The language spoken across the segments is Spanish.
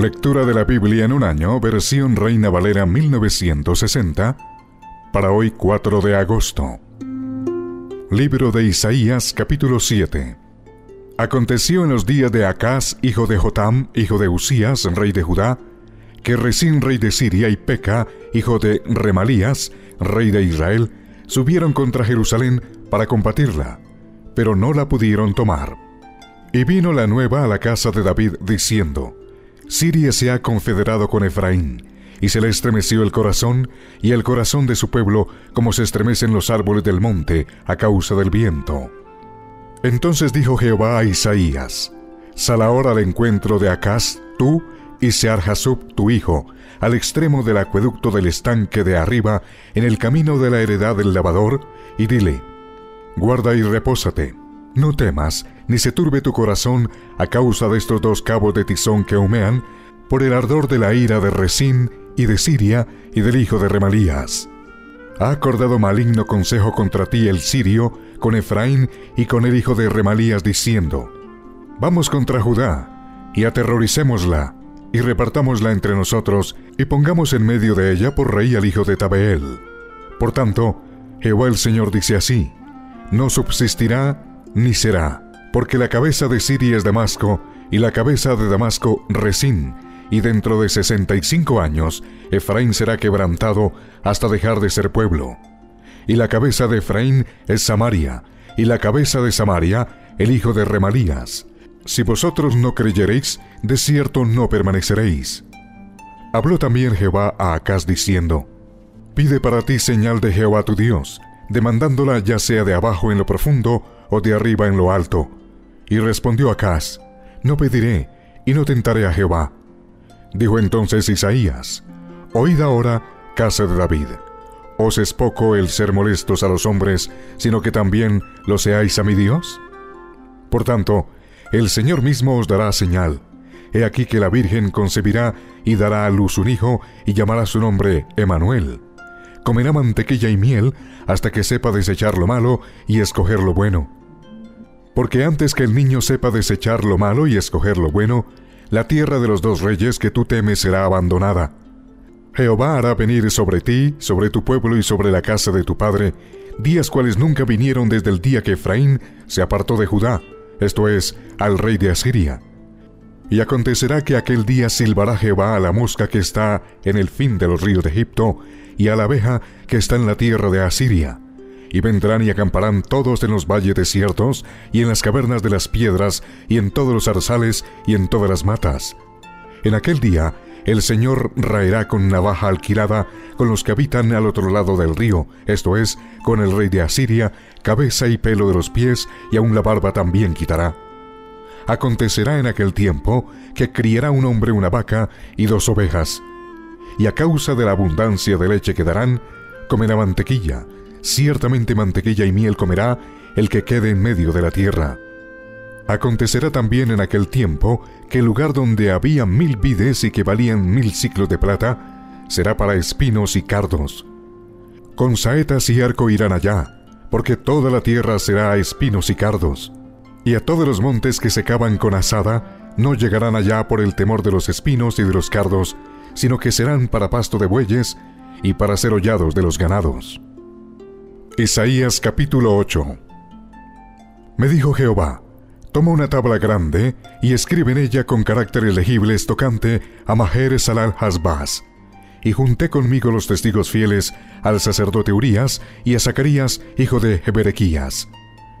Lectura de la Biblia en un año, versión Reina Valera 1960, para hoy 4 de agosto. Libro de Isaías, capítulo 7. Aconteció en los días de Acaz, hijo de Jotam, hijo de Usías, rey de Judá, que Rezín, rey de Siria, y Peca, hijo de Remalías, rey de Israel, subieron contra Jerusalén para combatirla, pero no la pudieron tomar. Y vino la nueva a la casa de David, diciendo: Siria se ha confederado con Efraín, y se le estremeció el corazón, y el corazón de su pueblo, como se estremecen los árboles del monte a causa del viento. Entonces dijo Jehová a Isaías: Sal ahora al encuentro de Acaz, tú, y Sear Hasub, tu hijo, al extremo del acueducto del estanque de arriba, en el camino de la heredad del lavador, y dile: Guarda y repósate. No temas, ni se turbe tu corazón a causa de estos dos cabos de tizón que humean, por el ardor de la ira de Rezín y de Siria y del hijo de Remalías. Ha acordado maligno consejo contra ti el sirio, con Efraín y con el hijo de Remalías, diciendo: Vamos contra Judá, y aterroricémosla, y repartámosla entre nosotros, y pongamos en medio de ella por rey al hijo de Tabeel. Por tanto, Jehová el Señor dice así: No subsistirá ni será, porque la cabeza de Siria es Damasco, y la cabeza de Damasco Rezín, y dentro de 65 años Efraín será quebrantado hasta dejar de ser pueblo. Y la cabeza de Efraín es Samaria, y la cabeza de Samaria el hijo de Remalías. Si vosotros no creyeréis, de cierto no permaneceréis. Habló también Jehová a Acaz diciendo: Pide para ti señal de Jehová tu Dios, demandándola ya sea de abajo en lo profundo, o de arriba en lo alto. Y respondió Acaz: No pediré, y no tentaré a Jehová. Dijo entonces Isaías: Oíd ahora, casa de David. ¿Os es poco el ser molestos a los hombres, sino que también lo seáis a mi Dios? Por tanto, el Señor mismo os dará señal. He aquí que la Virgen concebirá, y dará a luz un hijo, y llamará su nombre Emanuel. Comerá mantequilla y miel, hasta que sepa desechar lo malo y escoger lo bueno. Porque antes que el niño sepa desechar lo malo y escoger lo bueno, la tierra de los dos reyes que tú temes será abandonada. Jehová hará venir sobre ti, sobre tu pueblo y sobre la casa de tu padre, días cuales nunca vinieron desde el día que Efraín se apartó de Judá, esto es, al rey de Asiria. Y acontecerá que aquel día silbará Jehová a la mosca que está en el fin de los ríos de Egipto, y a la abeja que está en la tierra de Asiria. Y vendrán y acamparán todos en los valles desiertos, y en las cavernas de las piedras, y en todos los zarzales, y en todas las matas. En aquel día el Señor raerá con navaja alquilada con los que habitan al otro lado del río, esto es, con el rey de Asiria, cabeza y pelo de los pies, y aun la barba también quitará. Acontecerá en aquel tiempo que criará un hombre una vaca y 2 ovejas, y a causa de la abundancia de leche que darán, comerá mantequilla. Ciertamente mantequilla y miel comerá el que quede en medio de la tierra. Acontecerá también en aquel tiempo que el lugar donde había 1000 vides y que valían 1000 siclos de plata, será para espinos y cardos. Con saetas y arco irán allá, porque toda la tierra será a espinos y cardos. Y a todos los montes que se cavan con azada, no llegarán allá por el temor de los espinos y de los cardos, sino que serán para pasto de bueyes y para ser hollados de los ganados. Isaías capítulo 8. Me dijo Jehová: Toma una tabla grande y escribe en ella con caracteres legibles tocante a Maher-shalal-hashbaz. Y junté conmigo los testigos fieles al sacerdote Urias y a Zacarías, hijo de Heberequías.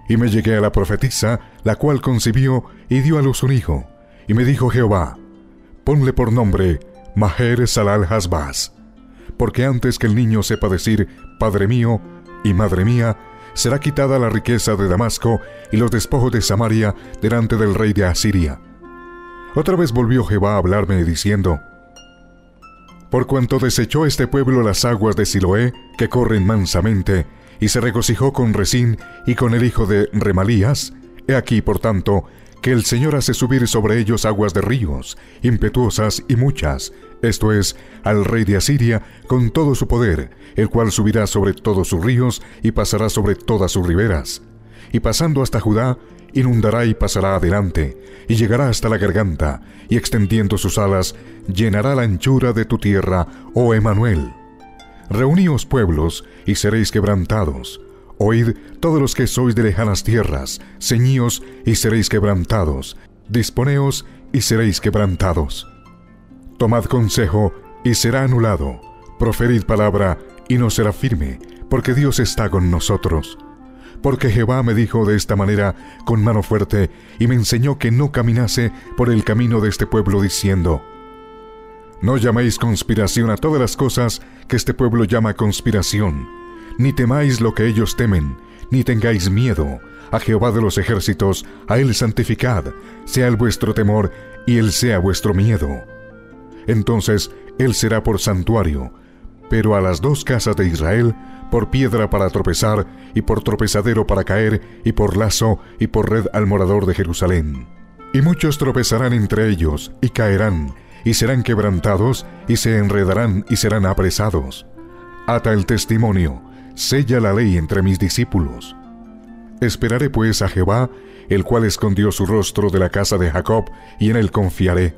Y me llegué a la profetisa, la cual concibió y dio a luz un hijo. Y me dijo Jehová: Ponle por nombre Maher-shalal-hashbaz, porque antes que el niño sepa decir Padre mío y Madre mía, será quitada la riqueza de Damasco y los despojos de Samaria delante del rey de Asiria. Otra vez volvió Jehová a hablarme diciendo: Por cuanto desechó este pueblo las aguas de Siloé, que corren mansamente, y se regocijó con Rezín y con el hijo de Remalías, he aquí, por tanto, que el Señor hace subir sobre ellos aguas de ríos, impetuosas y muchas, esto es, al rey de Asiria con todo su poder, el cual subirá sobre todos sus ríos y pasará sobre todas sus riberas. Y pasando hasta Judá, inundará y pasará adelante, y llegará hasta la garganta, y extendiendo sus alas, llenará la anchura de tu tierra, oh Emanuel. Reuníos pueblos, y seréis quebrantados. Oíd todos los que sois de lejanas tierras, ceñíos, y seréis quebrantados. Disponeos, y seréis quebrantados. Tomad consejo, y será anulado. Proferid palabra, y no será firme, porque Dios está con nosotros. Porque Jehová me dijo de esta manera con mano fuerte, y me enseñó que no caminase por el camino de este pueblo, diciendo: No llaméis conspiración a todas las cosas que este pueblo llama conspiración, ni temáis lo que ellos temen, ni tengáis miedo. A Jehová de los ejércitos, a él santificad, sea el vuestro temor, y él sea vuestro miedo. Entonces él será por santuario, pero a las dos casas de Israel, por piedra para tropezar, y por tropezadero para caer, y por lazo, y por red al morador de Jerusalén. Y muchos tropezarán entre ellos, y caerán, y serán quebrantados, y se enredarán, y serán apresados. Ata el testimonio, sella la ley entre mis discípulos. Esperaré pues a Jehová, el cual escondió su rostro de la casa de Jacob, y en él confiaré.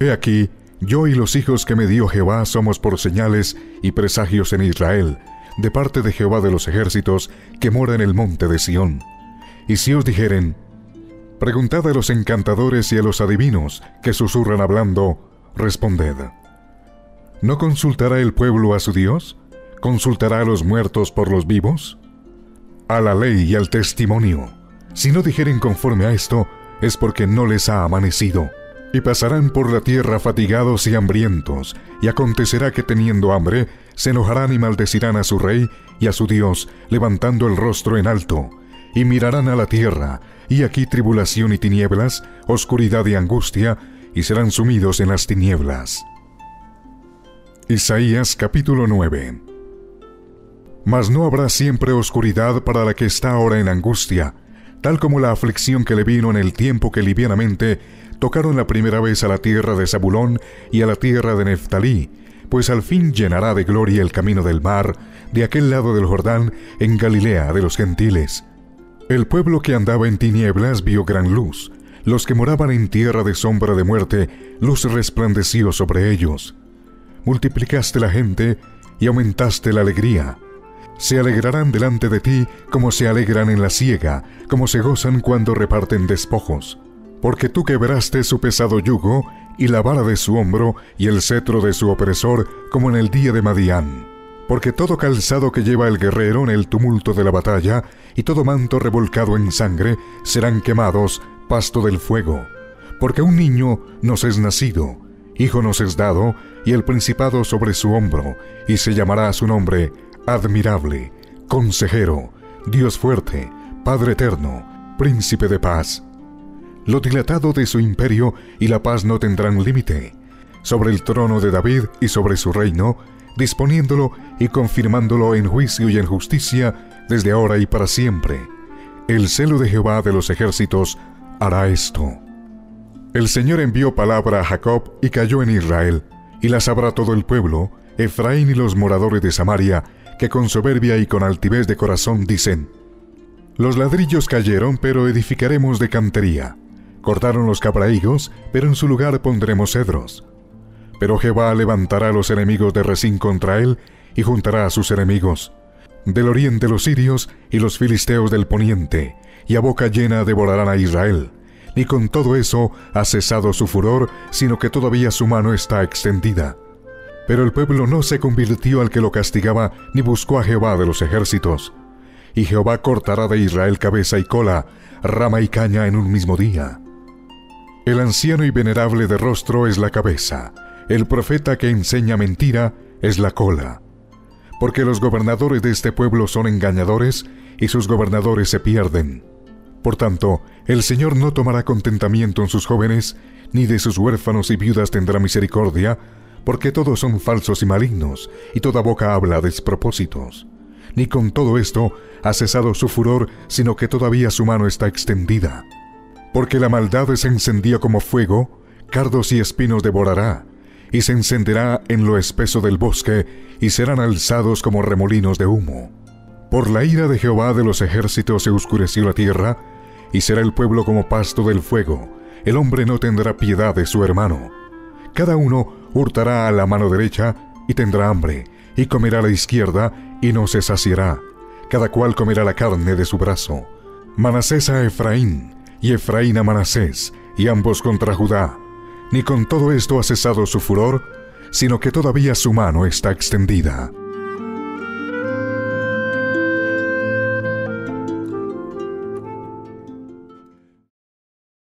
He aquí, yo y los hijos que me dio Jehová somos por señales y presagios en Israel, de parte de Jehová de los ejércitos, que mora en el monte de Sión. Y si os dijeren: Preguntad a los encantadores y a los adivinos, que susurran hablando, responded: ¿No consultará el pueblo a su Dios? ¿Consultará a los muertos por los vivos? A la ley y al testimonio. Si no dijeren conforme a esto, es porque no les ha amanecido. Y pasarán por la tierra fatigados y hambrientos, y acontecerá que teniendo hambre, se enojarán y maldecirán a su rey y a su Dios, levantando el rostro en alto. Y mirarán a la tierra, y aquí tribulación y tinieblas, oscuridad y angustia, y serán sumidos en las tinieblas. Isaías capítulo 9. Mas no habrá siempre oscuridad para la que está ahora en angustia, tal como la aflicción que le vino en el tiempo que livianamente tocaron la primera vez a la tierra de Zabulón y a la tierra de Neftalí, pues al fin llenará de gloria el camino del mar, de aquel lado del Jordán, en Galilea de los gentiles. El pueblo que andaba en tinieblas vio gran luz, los que moraban en tierra de sombra de muerte, luz resplandeció sobre ellos. Multiplicaste la gente y aumentaste la alegría. Se alegrarán delante de ti como se alegran en la siega, como se gozan cuando reparten despojos. Porque tú quebraste su pesado yugo, y la vara de su hombro, y el cetro de su opresor, como en el día de Madián. Porque todo calzado que lleva el guerrero en el tumulto de la batalla, y todo manto revolcado en sangre, serán quemados, pasto del fuego. Porque un niño nos es nacido, hijo nos es dado, y el principado sobre su hombro, y se llamará a su nombre: Admirable, Consejero, Dios fuerte, Padre eterno, Príncipe de paz. Lo dilatado de su imperio y la paz no tendrán límite, sobre el trono de David y sobre su reino, disponiéndolo y confirmándolo en juicio y en justicia desde ahora y para siempre. El celo de Jehová de los ejércitos hará esto. El Señor envió palabra a Jacob y cayó en Israel, y la sabrá todo el pueblo, Efraín y los moradores de Samaria, que con soberbia y con altivez de corazón dicen: Los ladrillos cayeron, pero edificaremos de cantería. Cortaron los cabraigos, pero en su lugar pondremos cedros. Pero Jehová levantará a los enemigos de Rezín contra él, y juntará a sus enemigos del oriente los sirios y los filisteos del poniente, y a boca llena devorarán a Israel. Ni con todo eso ha cesado su furor, sino que todavía su mano está extendida. Pero el pueblo no se convirtió al que lo castigaba, ni buscó a Jehová de los ejércitos. Y Jehová cortará de Israel cabeza y cola, rama y caña en un mismo día. El anciano y venerable de rostro es la cabeza, el profeta que enseña mentira es la cola. Porque los gobernadores de este pueblo son engañadores, y sus gobernadores se pierden. Por tanto, el Señor no tomará contentamiento en sus jóvenes, ni de sus huérfanos y viudas tendrá misericordia, porque todos son falsos y malignos, y toda boca habla despropósitos. Ni con todo esto ha cesado su furor, sino que todavía su mano está extendida. Porque la maldad se encendió como fuego, cardos y espinos devorará, y se encenderá en lo espeso del bosque, y serán alzados como remolinos de humo. Por la ira de Jehová de los ejércitos se oscureció la tierra, y será el pueblo como pasto del fuego. El hombre no tendrá piedad de su hermano. Cada uno hurtará a la mano derecha y tendrá hambre, y comerá a la izquierda y no se saciará. Cada cual comerá la carne de su brazo. Manasés a Efraín, y Efraín a Manasés, y ambos contra Judá. Ni con todo esto ha cesado su furor, sino que todavía su mano está extendida.